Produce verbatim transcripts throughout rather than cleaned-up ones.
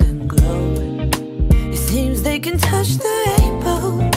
It seems they can touch the rainbow.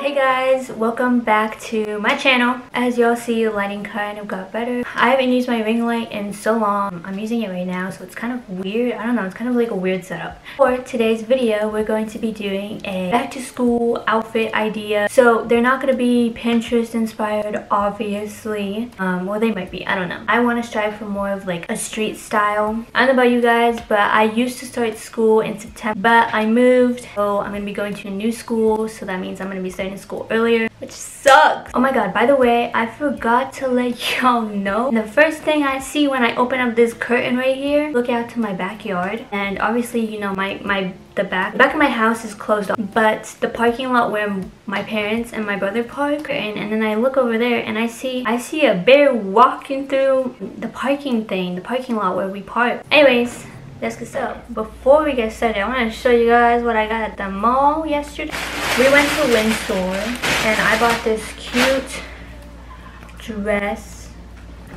Hey guys, welcome back to my channel. As y'all see, the lighting kind of got better. I haven't used my ring light in so long. I'm using it right now, so it's kind of weird. I don't know, it's kind of like a weird setup. For today's video, we're going to be doing a back to school outfit idea. So they're not going to be Pinterest inspired, obviously. Um, well, they might be, I don't know. I want to strive for more of like a street style. I don't know about you guys, but I used to start school in September, but I moved. So I'm going to be going to a new school, so that means I'm going to be starting school earlier, which sucks. Oh my god, by the way, I forgot to let y'all know, the first thing I see when I open up this curtain right here, look out to my backyard, and obviously, you know, my my the back the back of my house is closed off, but the parking lot where my parents and my brother park, and, and then I look over there and I see I see a bear walking through the parking thing the parking lot where we park. Anyways, let's get started. Before we get started, I want to show you guys what I got at the mall yesterday. We went to Windsor and I bought this cute dress.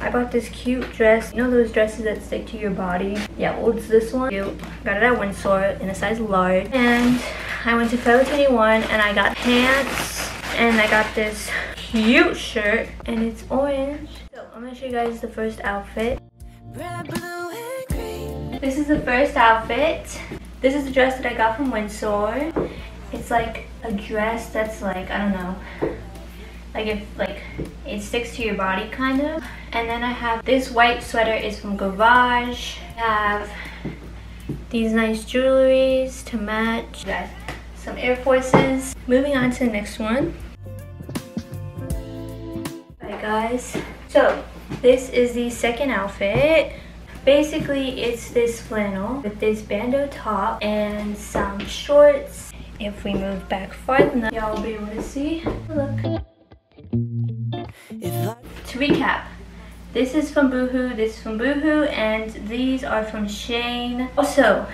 I bought this cute dress. You know those dresses that stick to your body? Yeah, well, it's this one. Cute. Got it at Windsor in a size large. And I went to Forever twenty-one and I got pants. And I got this cute shirt. And it's orange. So I'm going to show you guys the first outfit. This is the first outfit. This is the dress that I got from Windsor. It's like a dress that's like, I don't know, like if like it sticks to your body kind of. And then I have this white sweater is from Garage. I have these nice jewelries to match. Guys, some Air Forces. Moving on to the next one. Alright guys, so this is the second outfit. Basically, it's this flannel with this bandeau top and some shorts. If we move back far enough, y'all will be able to see. Look. To recap, this is from Boohoo, this is from Boohoo, and these are from Shein. Also,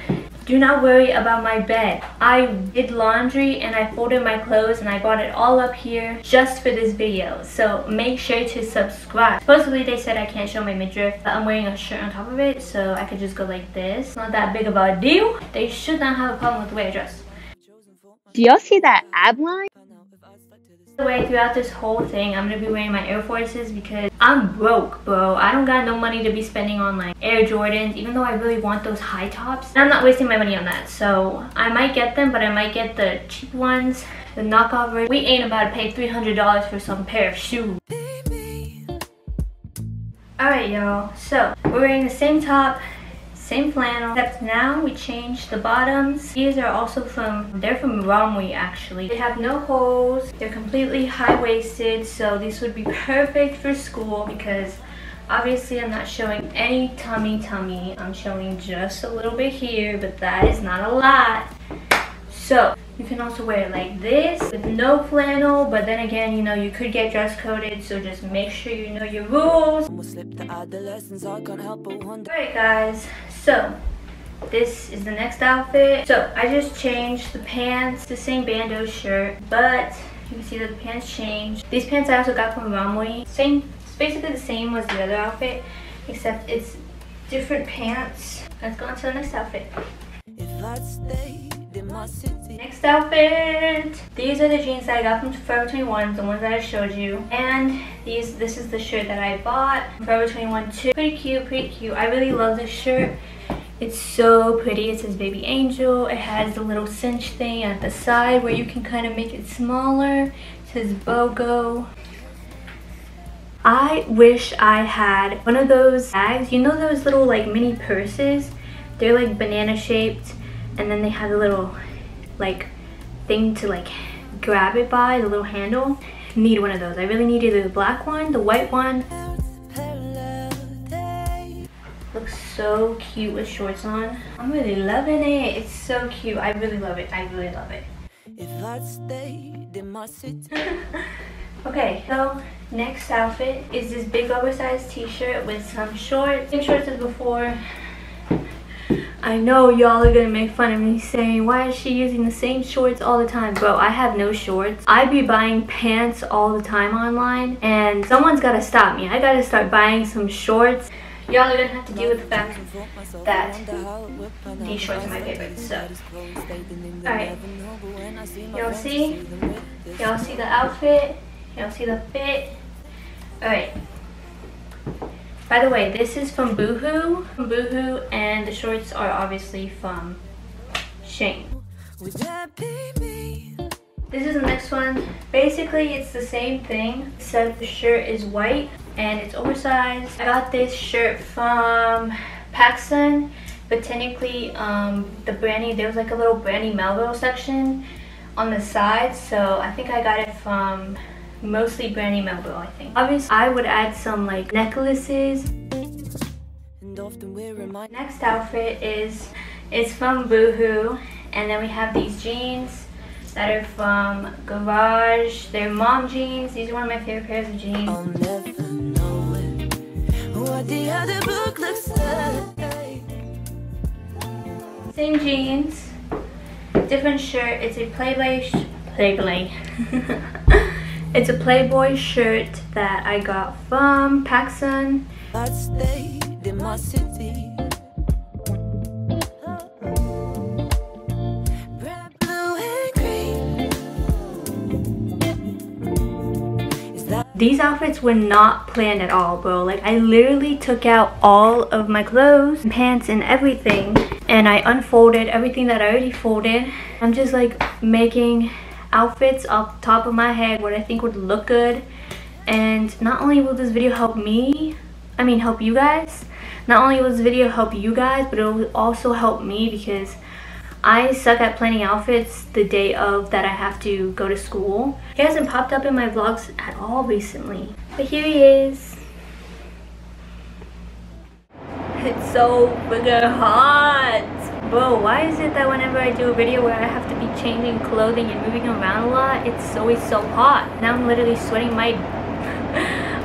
do not worry about my bed. I did laundry and I folded my clothes and I brought it all up here just for this video. So make sure to subscribe. Supposedly they said I can't show my midriff, but I'm wearing a shirt on top of it, so I could just go like this. Not that big of a deal. They should not have a problem with the way I dress. Do y'all see that ab line? By the way, throughout this whole thing, I'm gonna be wearing my Air Forces because I'm broke, bro. I don't got no money to be spending on like Air Jordans, even though I really want those high tops. And I'm not wasting my money on that, so I might get them, but I might get the cheap ones, the knockoff version. We ain't about to pay three hundred dollars for some pair of shoes. Alright y'all, so we're wearing the same top, same flannel, except now we changed the bottoms. These are also from, they're from Romwe actually. They have no holes, they're completely high-waisted, so these would be perfect for school because obviously I'm not showing any tummy tummy. I'm showing just a little bit here, but that is not a lot. So you can also wear it like this with no flannel, but then again, you know, you could get dress coded, so just make sure you know your rules. Alright guys, so this is the next outfit. So I just changed the pants, the same bandeau shirt, but you can see that the pants changed. These pants I also got from Romwe. Same, it's basically the same as the other outfit, except it's different pants. Let's go on to the next outfit. If I'd stay, next outfit. These are the jeans that I got from Forever twenty-one, the ones that I showed you. And these, this is the shirt that I bought from Forever twenty-one too. Pretty cute, pretty cute. I really love this shirt. It's so pretty. It says baby angel. It has the little cinch thing at the side where you can kind of make it smaller. It says BOGO. I wish I had one of those bags. You know those little like mini purses? They're like banana shaped. And then they have a little like thing to like grab it by, the little handle. Need one of those. I really need either the black one, the white one. Looks so cute with shorts on. I'm really loving it. It's so cute. I really love it. I really love it. Okay, so next outfit is this big oversized t-shirt with some shorts. Same shorts as before. I know y'all are gonna make fun of me saying, why is she using the same shorts all the time? Bro, I have no shorts. I be buying pants all the time online, and someone's gotta stop me. I gotta start buying some shorts. Y'all are gonna have to deal with the fact that these shorts are my favorite, so. Alright. Y'all see? Y'all see the outfit? Y'all see the fit? Alright. By the way, this is from Boohoo. From Boohoo, and the shorts are obviously from Shein. This is the next one. Basically, it's the same thing, except the shirt is white and it's oversized. I got this shirt from PacSun, but technically, um, the Brandy, there was like a little Brandy Melville section on the side, so I think I got it from mostly Brandy Melville, I think. Obviously, I would add some like necklaces. Next outfit is, it's from Boohoo, and then we have these jeans that are from Garage. They're mom jeans. These are one of my favorite pairs of jeans. I'll never know it, what the other book looks like. Same jeans, different shirt. It's a Playboy sh Playboy. It's a Playboy shirt that I got from PacSun. I stayed in my city. These outfits were not planned at all, bro. Like, I literally took out all of my clothes, pants, and everything, and I unfolded everything that I already folded. I'm just like making outfits off the top of my head, what I think would look good. And not only will this video help me, I mean help you guys, not only will this video help you guys, but it will also help me, because I suck at planning outfits the day of that I have to go to school. He hasn't popped up in my vlogs at all recently, but here he is. It's so freaking hot. Bro, why is it that whenever I do a video where I have to be changing clothing and moving around a lot, it's always so hot? Now I'm literally sweating my...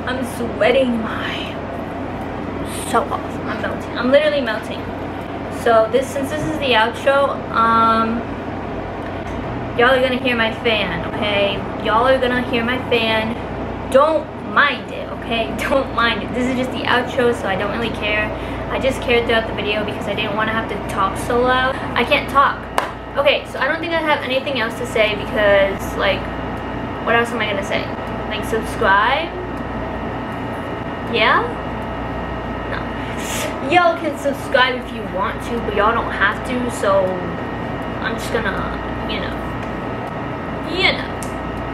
I'm sweating my... So hot. I'm melting. I'm literally melting. So this, since this is the outro, um, y'all are gonna hear my fan, okay? Y'all are gonna hear my fan. Don't mind it, okay? Don't mind it. This is just the outro, so I don't really care. I just cared throughout the video because I didn't want to have to talk so loud. I can't talk. Okay, so I don't think I have anything else to say because, like, what else am I gonna say? Like, subscribe? Yeah? Y'all can subscribe if you want to, but y'all don't have to, so I'm just gonna, you know, you know.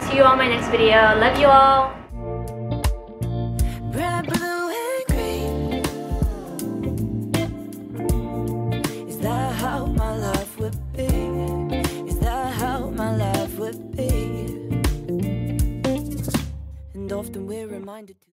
See you all in my next video. Love you all. Red, blue, and green. Is that how my life would be? Is that how my life would be? And often we're reminded to